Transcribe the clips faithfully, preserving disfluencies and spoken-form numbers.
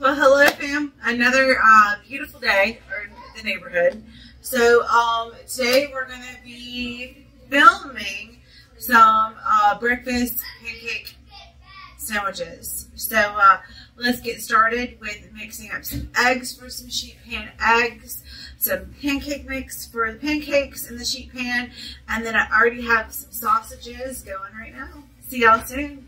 Well, hello fam. Another uh, beautiful day in the neighborhood. So um, today we're going to be filming some uh, breakfast pancake sandwiches. So uh, let's get started with mixing up some eggs for some sheet pan eggs, some pancake mix for the pancakes in the sheet pan, and then I already have some sausages going right now. See y'all soon.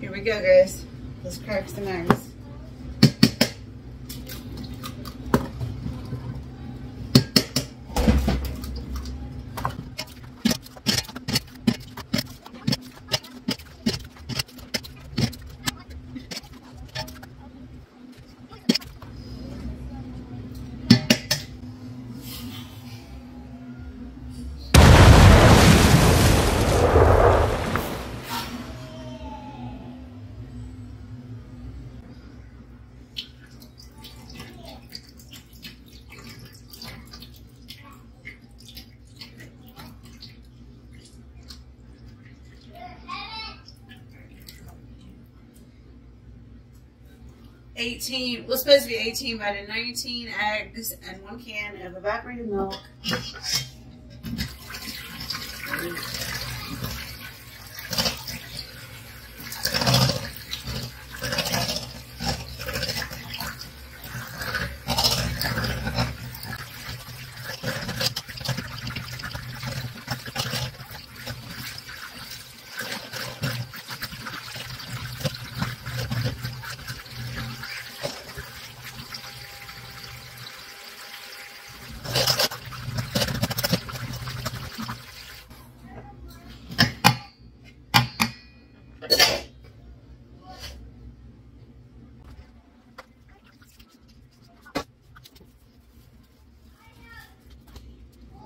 Here we go, guys. Let's crack some eggs. eighteen, well, it's supposed to be eighteen, but I did nineteen eggs and one can of evaporated milk.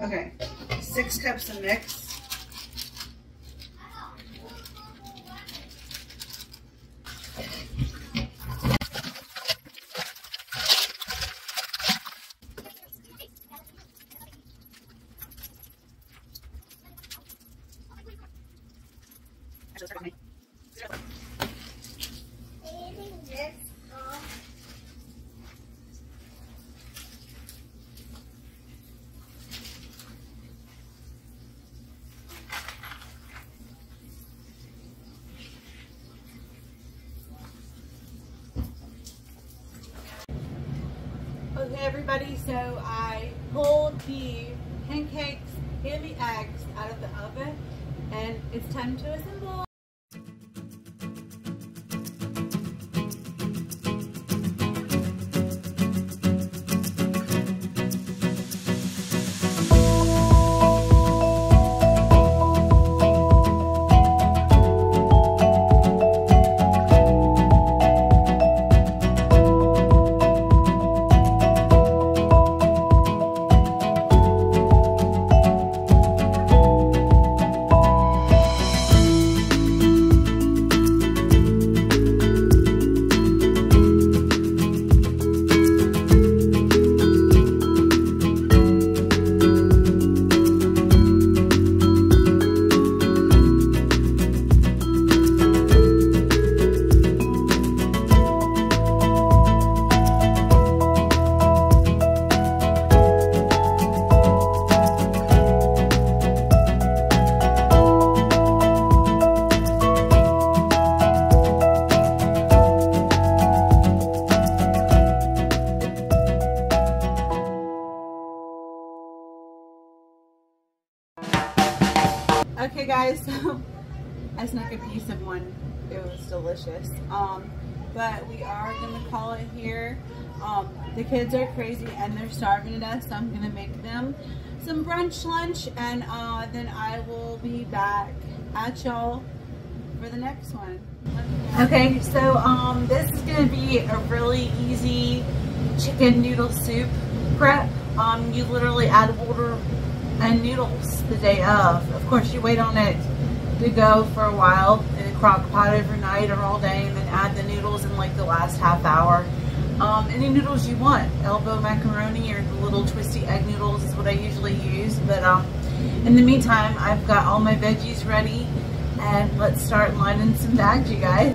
Okay, six cups of mix. Okay, everybody, so I pulled the pancakes and the eggs out of the oven, and it's time to assemble. Okay guys, so I snuck a piece of one. It was delicious. Um, but we are gonna call it here. Um, the kids are crazy and they're starving to death, so I'm gonna make them some brunch lunch, and uh, then I will be back at y'all for the next one. Okay, so um, this is going to be a really easy chicken noodle soup prep. Um, you literally add water and noodles the day of. Of course, you wait on it to go for a while in a crock pot overnight or all day, and then add the noodles in like the last half hour. Um, any noodles you want, elbow macaroni or the little twisty egg noodles is what I usually use. But um, in the meantime, I've got all my veggies ready, and let's start lining some bags, you guys.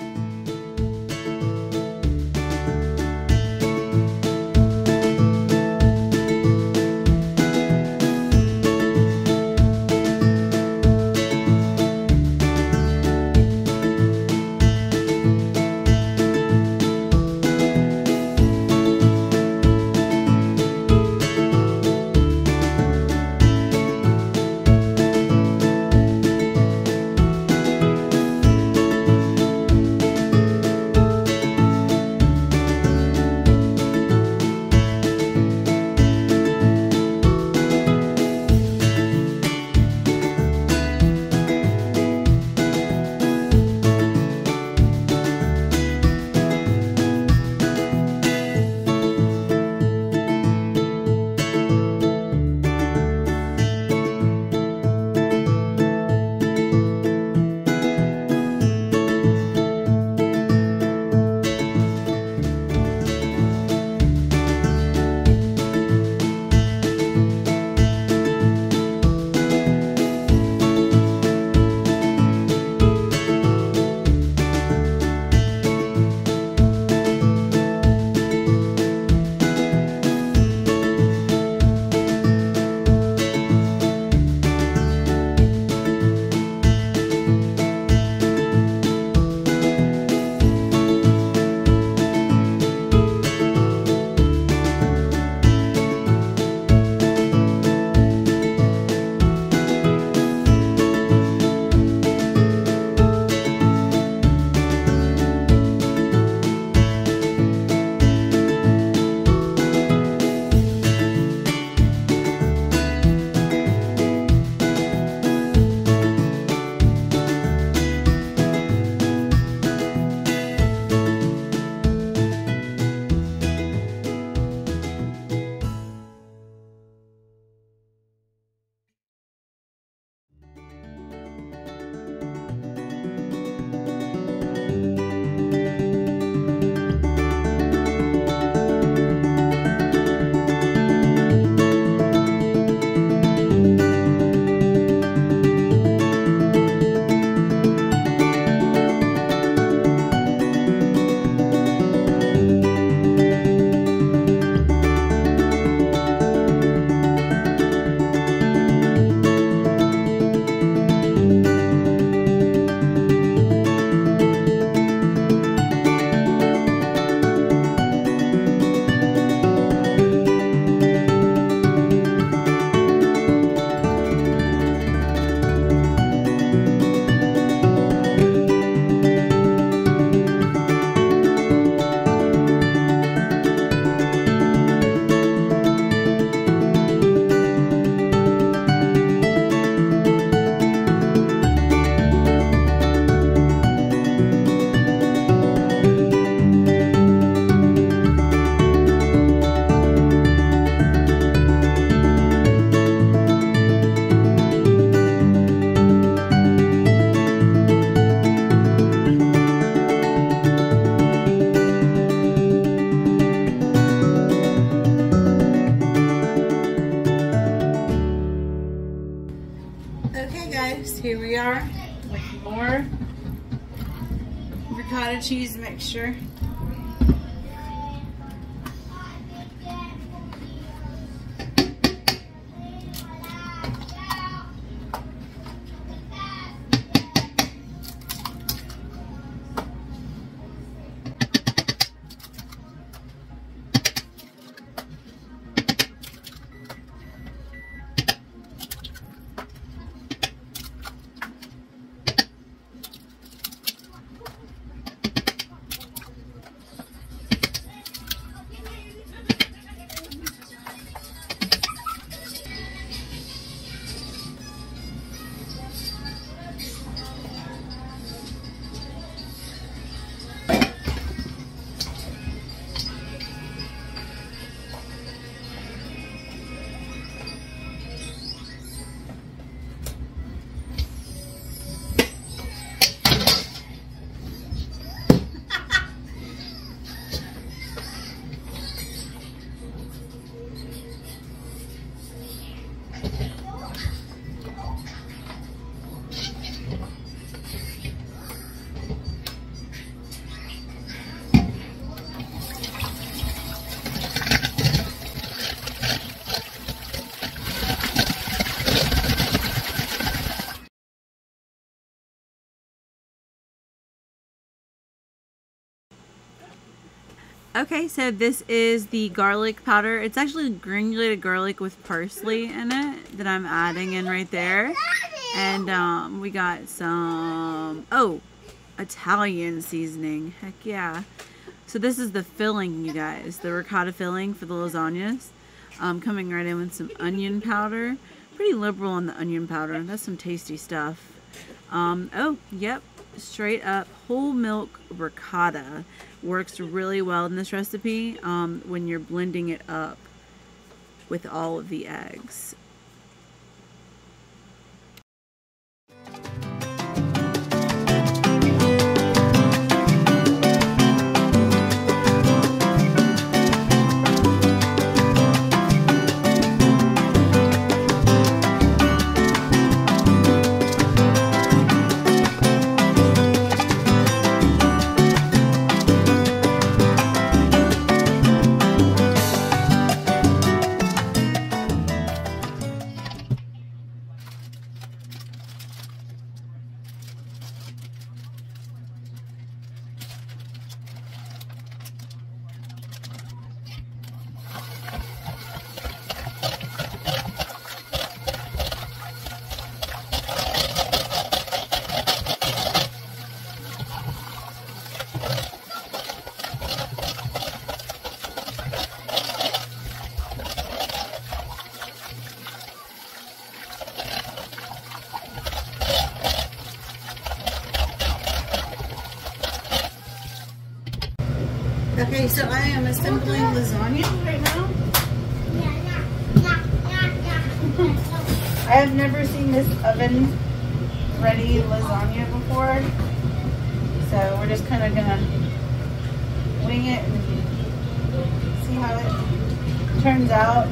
Here we are with more ricotta cheese mixture. Okay, so this is the garlic powder. It's actually granulated garlic with parsley in it that I'm adding in right there. And um, we got some, oh, Italian seasoning. Heck yeah. So this is the filling, you guys, the ricotta filling for the lasagnas. Um, coming right in with some onion powder. Pretty liberal on the onion powder. That's some tasty stuff. Um, oh, yep. Straight up whole milk ricotta works really well in this recipe um, when you're blending it up with all of the eggs. Okay, so I am assembling lasagna right now. I have never seen this oven ready lasagna before. So we're just kind of gonna wing it and see how it turns out.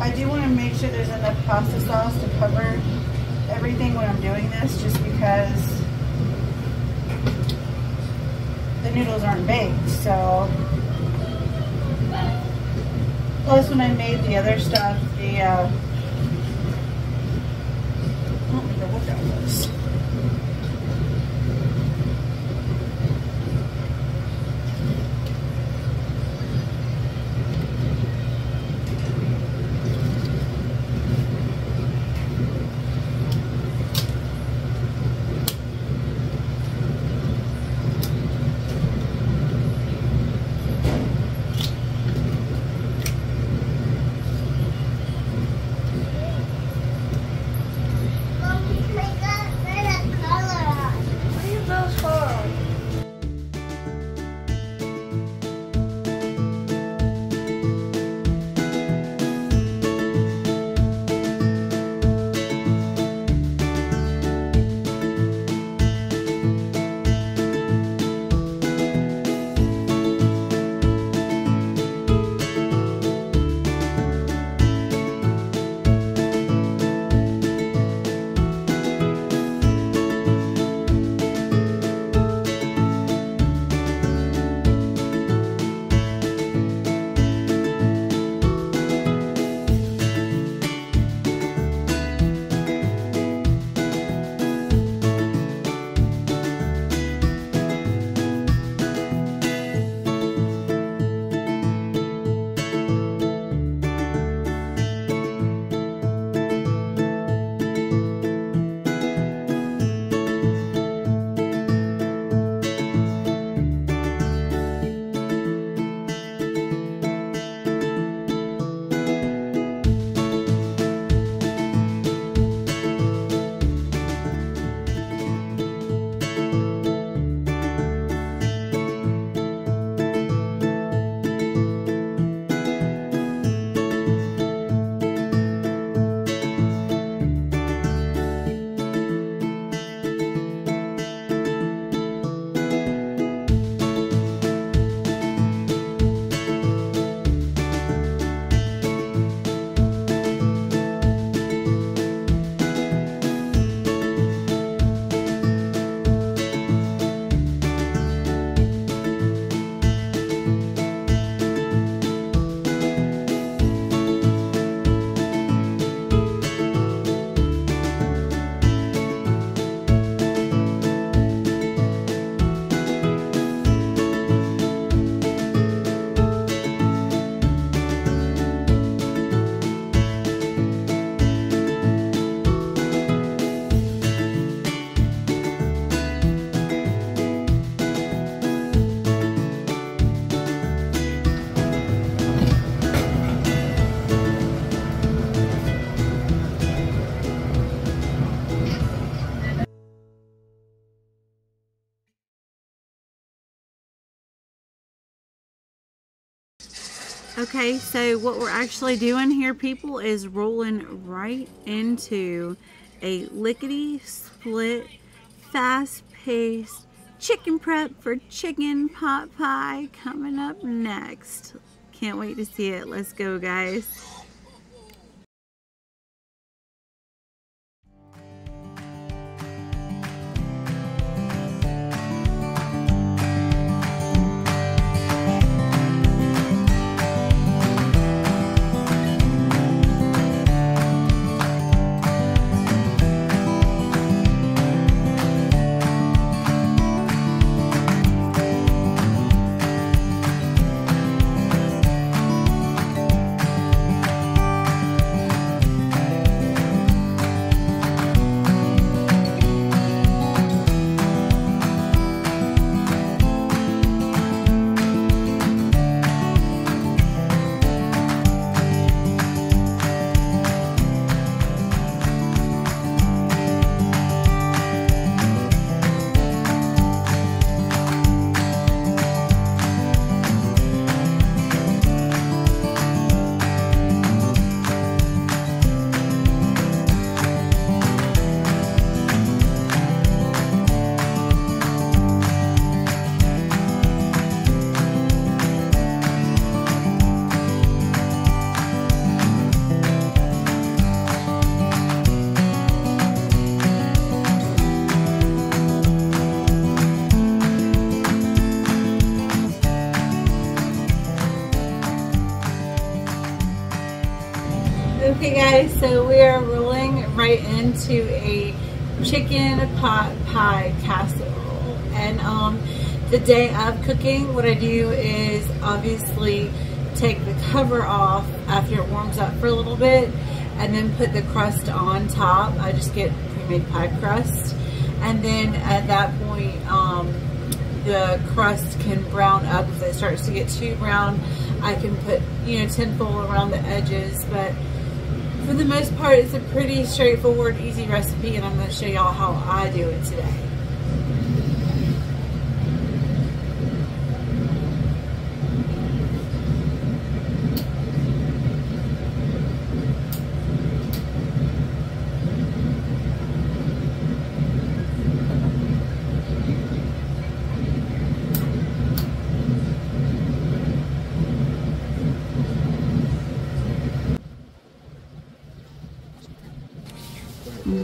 I do want to make sure there's enough pasta sauce to cover everything when I'm doing this, just because the noodles aren't baked, so. Plus, when I made the other stuff, the uh, I don't know what that was. Okay, so what we're actually doing here, people, is rolling right into a lickety-split, fast-paced chicken prep for chicken pot pie coming up next. Can't wait to see it. Let's go, guys. Okay guys, so we are rolling right into a chicken pot pie casserole. And um, the day of cooking, what I do is obviously take the cover off after it warms up for a little bit and then put the crust on top. I just get pre-made pie crust. And then at that point, um, the crust can brown up. If it starts to get too brown, I can put, you know, tinfoil around the edges. But for the most part, it's a pretty straightforward, easy recipe, and I'm going to show y'all how I do it today.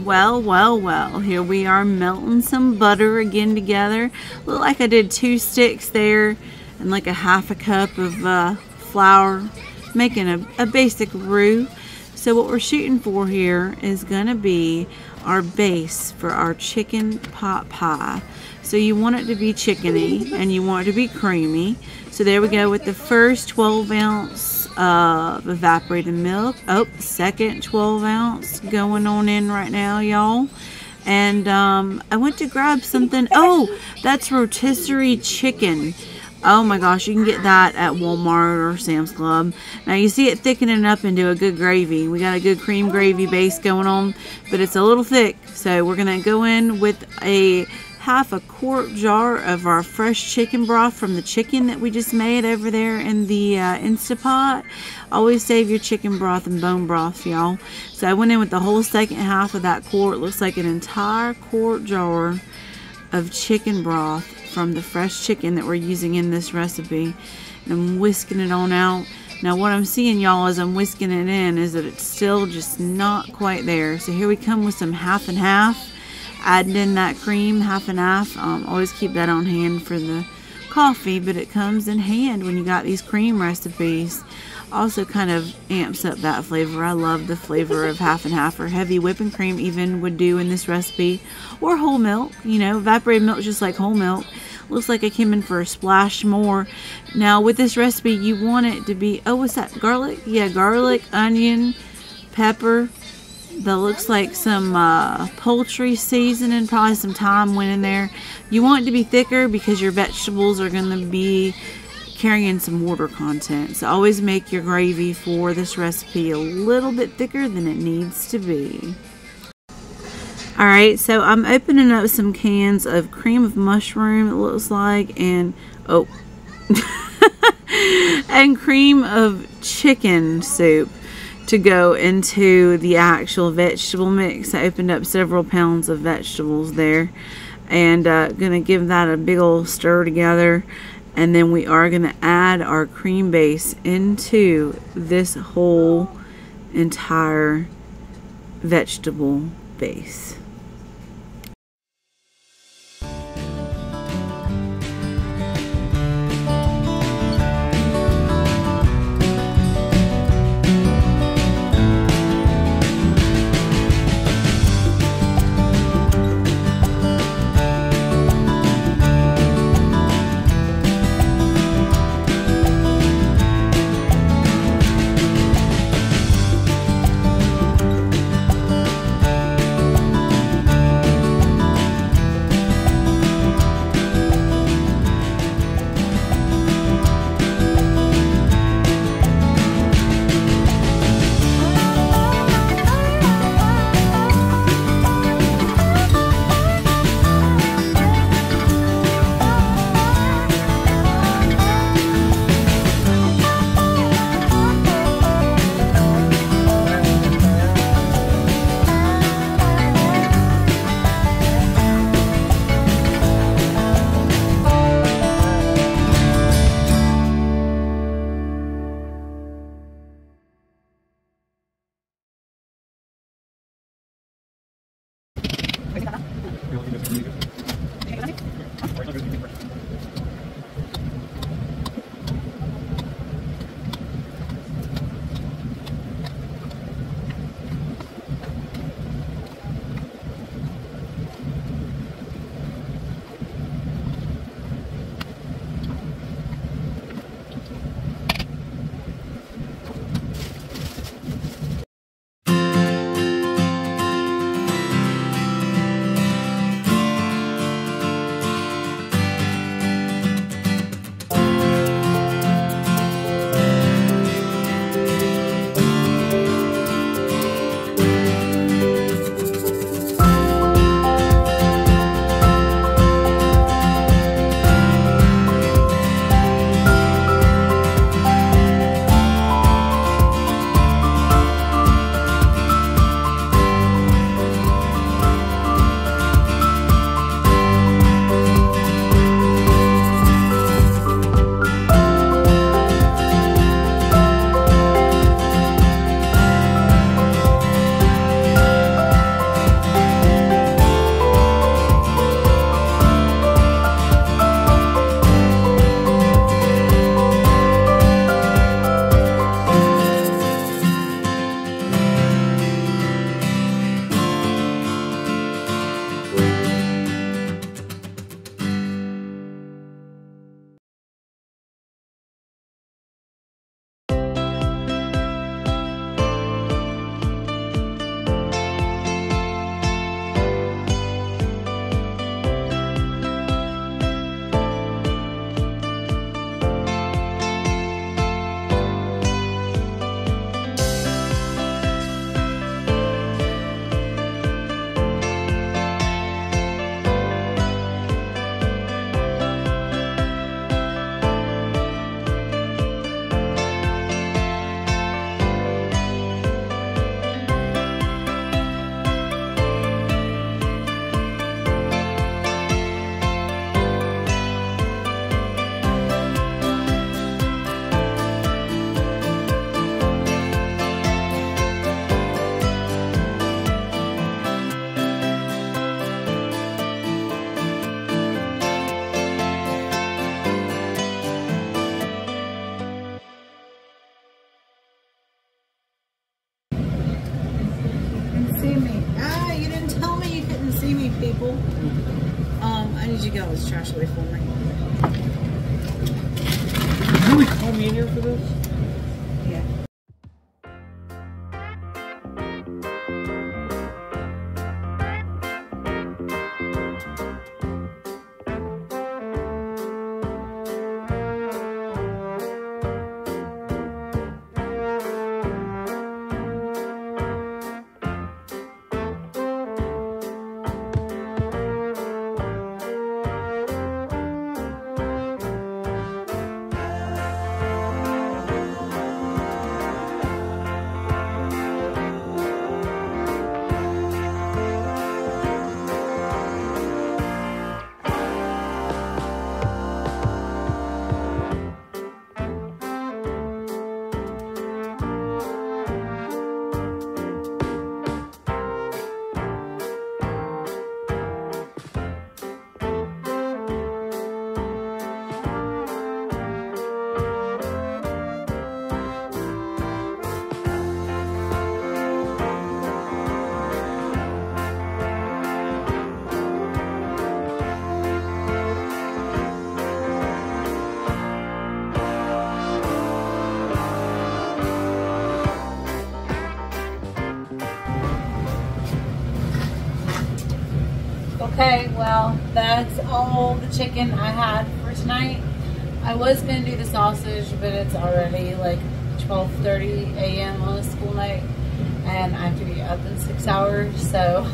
Well, well, well, here we are melting some butter again together. Look like I did two sticks there and like a half a cup of uh, flour, making a, a basic roux. So what we're shooting for here is going to be our base for our chicken pot pie. So you want it to be chickeny and you want it to be creamy. So there we go with the first twelve ounce of evaporated milk. Oh, second twelve ounce going on in right now, y'all. And um, I went to grab something. Oh, that's rotisserie chicken. Oh my gosh, you can get that at Walmart or Sam's Club. Now you see it thickening up into a good gravy. We got a good cream gravy base going on, but it's a little thick. So we're gonna go in with a half a quart jar of our fresh chicken broth from the chicken that we just made over there in the uh, Instapot. Always save your chicken broth and bone broth, y'all. So I went in with the whole second half of that quart. Looks like an entire quart jar of chicken broth from the fresh chicken that we're using in this recipe. And I'm whisking it on out. Now what I'm seeing, y'all, as I'm whisking it in is that it's still just not quite there. So here we come with some half and half. Adding in that cream, half and half. Um, always keep that on hand for the coffee, but it comes in hand when you got these cream recipes. Also kind of amps up that flavor. I love the flavor of half and half, or heavy whipping cream even would do in this recipe. Or whole milk, you know, evaporated milk just like whole milk. Looks like I came in for a splash more. Now with this recipe, you want it to be, oh, what's that, garlic? Yeah, garlic, onion, pepper. That looks like some uh, poultry seasoning, probably some thyme went in there. You want it to be thicker because your vegetables are going to be carrying some water content. So always make your gravy for this recipe a little bit thicker than it needs to be. Alright, so I'm opening up some cans of cream of mushroom, it looks like, and oh. and cream of chicken soup to go into the actual vegetable mix. I opened up several pounds of vegetables there, and uh, gonna give that a big old stir together, and then we are gonna add our cream base into this whole entire vegetable base. Um, I need you to get all this trash away for me. Did you really call me in here for this? Yeah. Okay, well, that's all the chicken I had for tonight. I was going to do the sausage, but it's already like twelve thirty a m on a school night, and I have to be up in six hours, so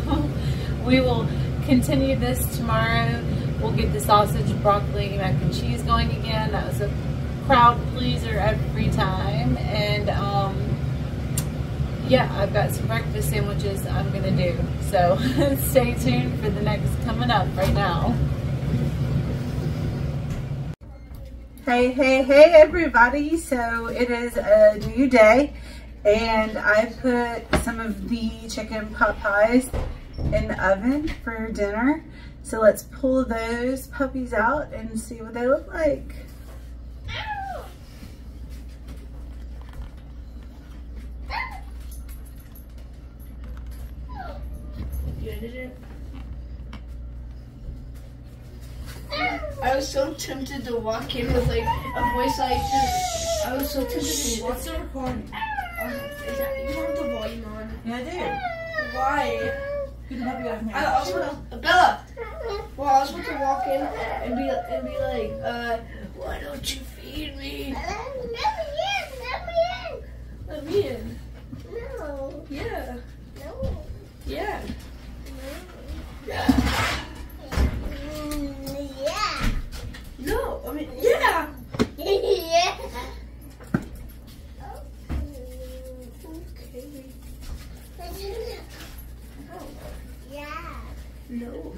we will continue this tomorrow. We'll get the sausage, broccoli, mac and cheese going again. That was a crowd pleaser every time, and um, yeah, I've got some breakfast sandwiches I'm gonna do. So stay tuned for the next coming up right now. Hey, hey, hey everybody. So it is a new day and I put some of the chicken pot pies in the oven for dinner. So let's pull those puppies out and see what they look like. I was so tempted to walk in with like a voice like this. I was so tempted to walk in. Recording. Uh, is that, you have the volume on? Yeah, I do. Why? Good help you out now. I also want to, Bella. Well, I was about to walk in and be and be like, uh, why don't you feed me? Let me in. Let me in. Let me in. No. Yeah. No. Yeah. Yeah. Yeah. No, I mean, yeah. Yeah. Okay. Okay. No. Yeah. No.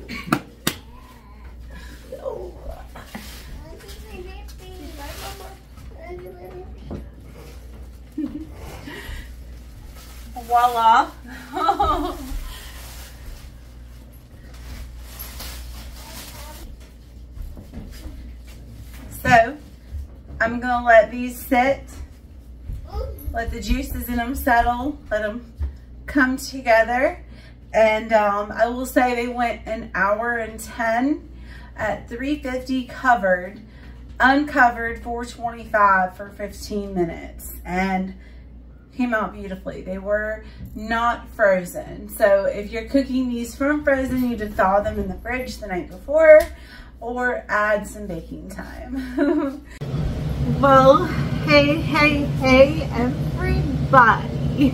No. Bye, Mama. Voila. So, I'm gonna let these sit, let the juices in them settle, let them come together. And um, I will say they went an hour and ten at three fifty covered, uncovered four twenty-five for fifteen minutes, and came out beautifully. They were not frozen. So if you're cooking these from frozen, you need to thaw them in the fridge the night before, or add some baking time. Well, hey, hey, hey, everybody.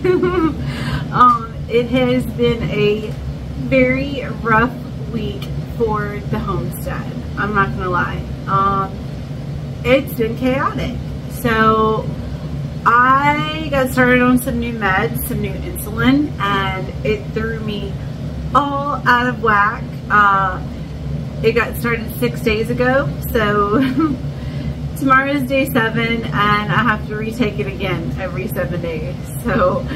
um, it has been a very rough week for the homestead. I'm not gonna lie. Um, it's been chaotic. So I got started on some new meds, some new insulin, and it threw me all out of whack. Uh, It got started six days ago, so tomorrow's day seven, and I have to retake it again every seven days. So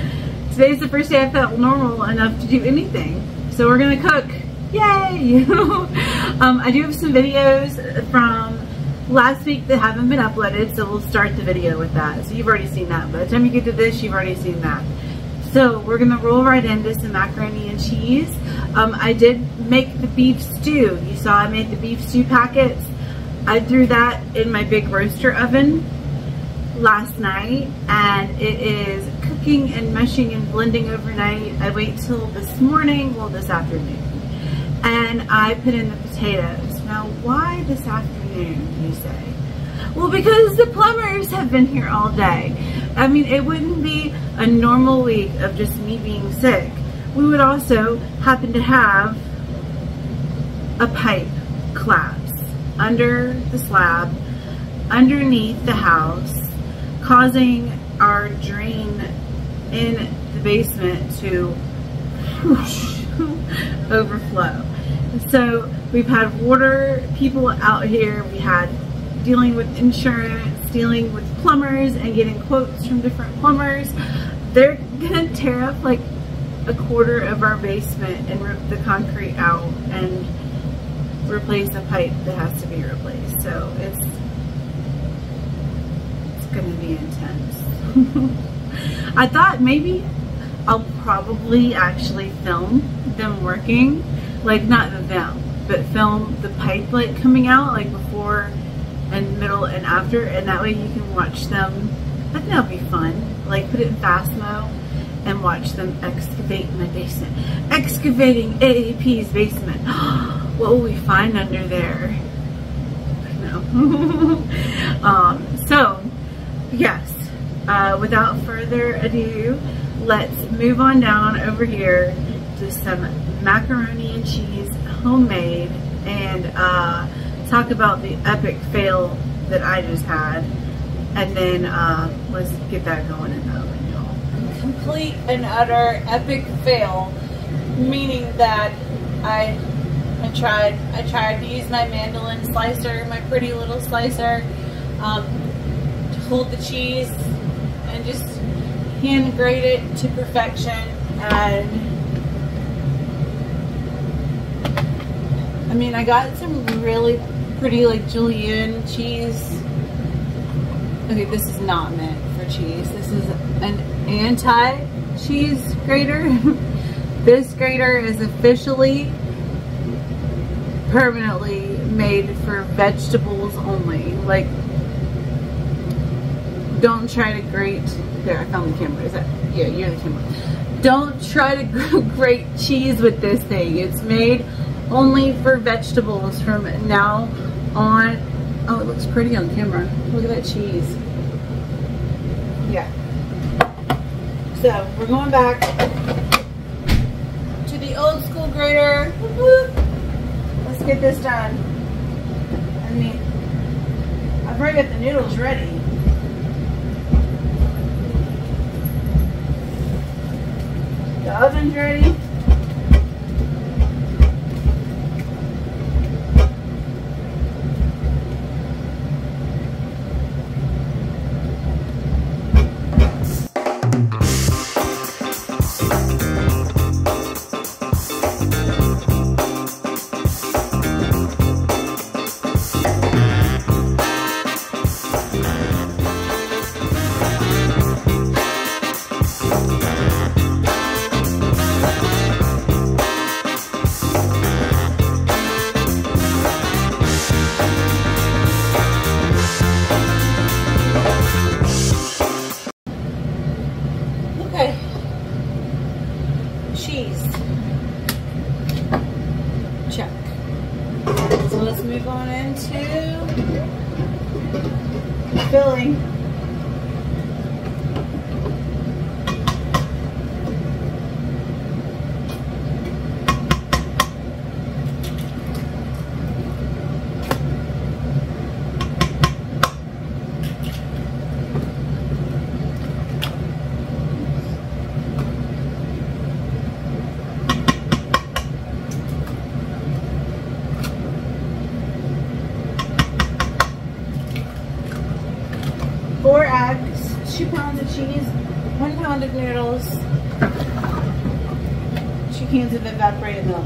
today's the first day I felt normal enough to do anything. So we're gonna cook, yay! um, I do have some videos from last week that haven't been uploaded, so we'll start the video with that. So you've already seen that. By the time you get to this, you've already seen that. So we're gonna roll right into some macaroni and cheese. Um, I did make the beef stew. You saw I made the beef stew packets. I threw that in my big roaster oven last night, and it is cooking and meshing and blending overnight. I wait till this morning, well this afternoon, and I put in the potatoes. Now why this afternoon, you say? Well, because the plumbers have been here all day. I mean, it wouldn't be a normal week of just me being sick. We would also happen to have a pipe collapse under the slab, underneath the house, causing our drain in the basement to whoosh, overflow. So we've had water people out here. We had dealing with insurance, dealing with plumbers, and getting quotes from different plumbers. They're gonna tear up like a quarter of our basement and rip the concrete out and replace the pipe that has to be replaced. So it's, it's gonna be intense. I thought maybe I'll probably actually film them working, like not them, but film the pipe like coming out like before and middle and after, and that way you can watch them. I think that'll be fun. Like put it in fast mode and watch them excavate my basement. Excavating A A P's basement. what will we find under there? No. um, so, yes, uh, without further ado, let's move on down over here to some macaroni and cheese, homemade, and uh, talk about the epic fail that I just had. And then uh, let's get that going in the oven, y'all. Complete and utter epic fail, meaning that I, I tried, I tried to use my mandolin slicer, my pretty little slicer, um, to hold the cheese and just hand grate it to perfection, and I mean, I got some really pretty like julienne cheese. Okay, this is not meant for cheese. This is an anti-cheese grater. This grater is officially permanently made for vegetables only. Like, don't try to grate. There, I found the camera. Is that? Yeah, you're the camera. Don't try to grate cheese with this thing. It's made only for vegetables from now on. Oh, it looks pretty on camera. Look at that cheese. Yeah. So, we're going back to the old school grater. Let's get this done. I mean, I've already got the noodles ready. The oven's ready. Two pounds of cheese, one pound of noodles, two cans of evaporated milk.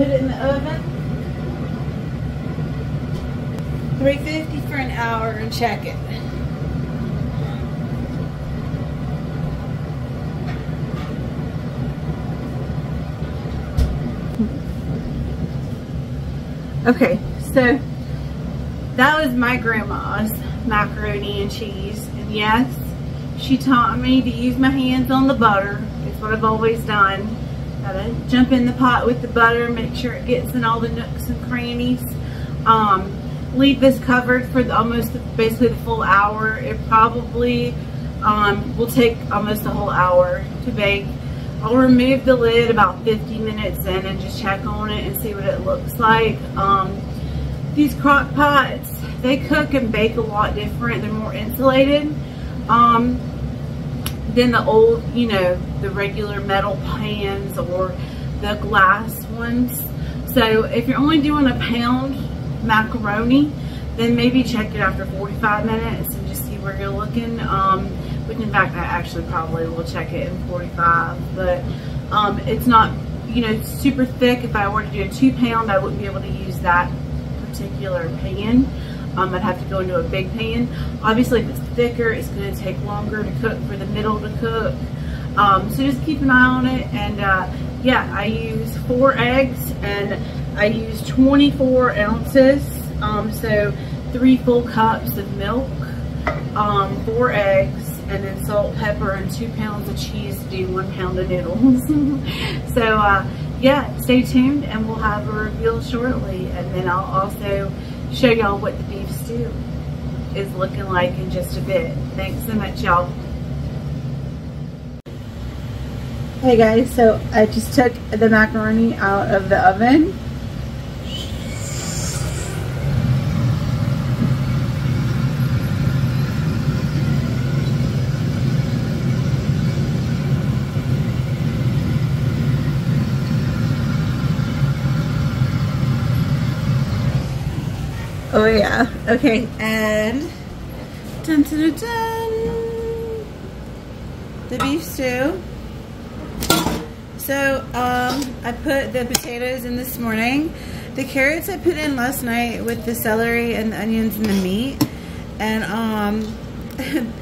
put it in the oven, three fifty for an hour, and check it. Okay, so that was my grandma's macaroni and cheese. And yes, she taught me to use my hands on the butter. It's what I've always done. Gotta jump in the pot with the butter, make sure it gets in all the nooks and crannies. Um, leave this covered for the, almost basically the full hour. It probably um, will take almost a whole hour to bake. I'll remove the lid about fifty minutes in and just check on it and see what it looks like. Um, these crock pots, they cook and bake a lot different. They're more insulated um, than the old, you know, the regular metal pans or the glass ones. So if you're only doing a pound macaroni, then maybe check it after forty-five minutes and just see where you're looking. Um, In fact, I actually probably will check it in forty-five, but um, it's not, you know, super thick. If I were to do a two pound, I wouldn't be able to use that particular pan. Um, I'd have to go into a big pan. Obviously, if it's thicker, it's going to take longer to cook, for the middle to cook. Um, so just keep an eye on it. And uh, yeah, I use four eggs and I use twenty-four ounces, um, so three full cups of milk, um, four eggs. And then salt, pepper, and two pounds of cheese to do one pound of noodles. So uh, yeah, stay tuned and we'll have a reveal shortly. And then I'll also show y'all what the beef stew is looking like in just a bit. Thanks so much, y'all. Hey guys, so I just took the macaroni out of the oven. Oh yeah, okay, and dun, dun, dun, dun. The beef stew. So um, I put the potatoes in this morning. The carrots I put in last night with the celery and the onions and the meat. And um,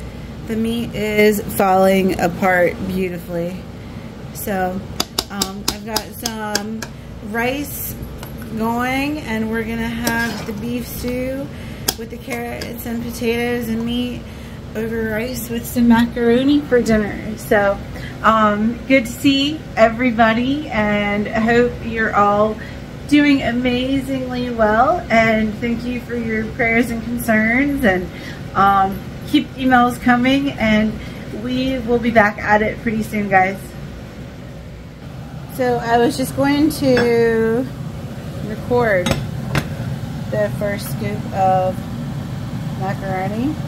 the meat is falling apart beautifully. So um, I've got some rice going, and we're gonna have the beef stew with the carrots and potatoes and meat over rice with some macaroni for dinner. So um good to see everybody, and I hope you're all doing amazingly well, and thank you for your prayers and concerns, and um keep emails coming, and we will be back at it pretty soon, guys. So I was just going to record the first scoop of macaroni.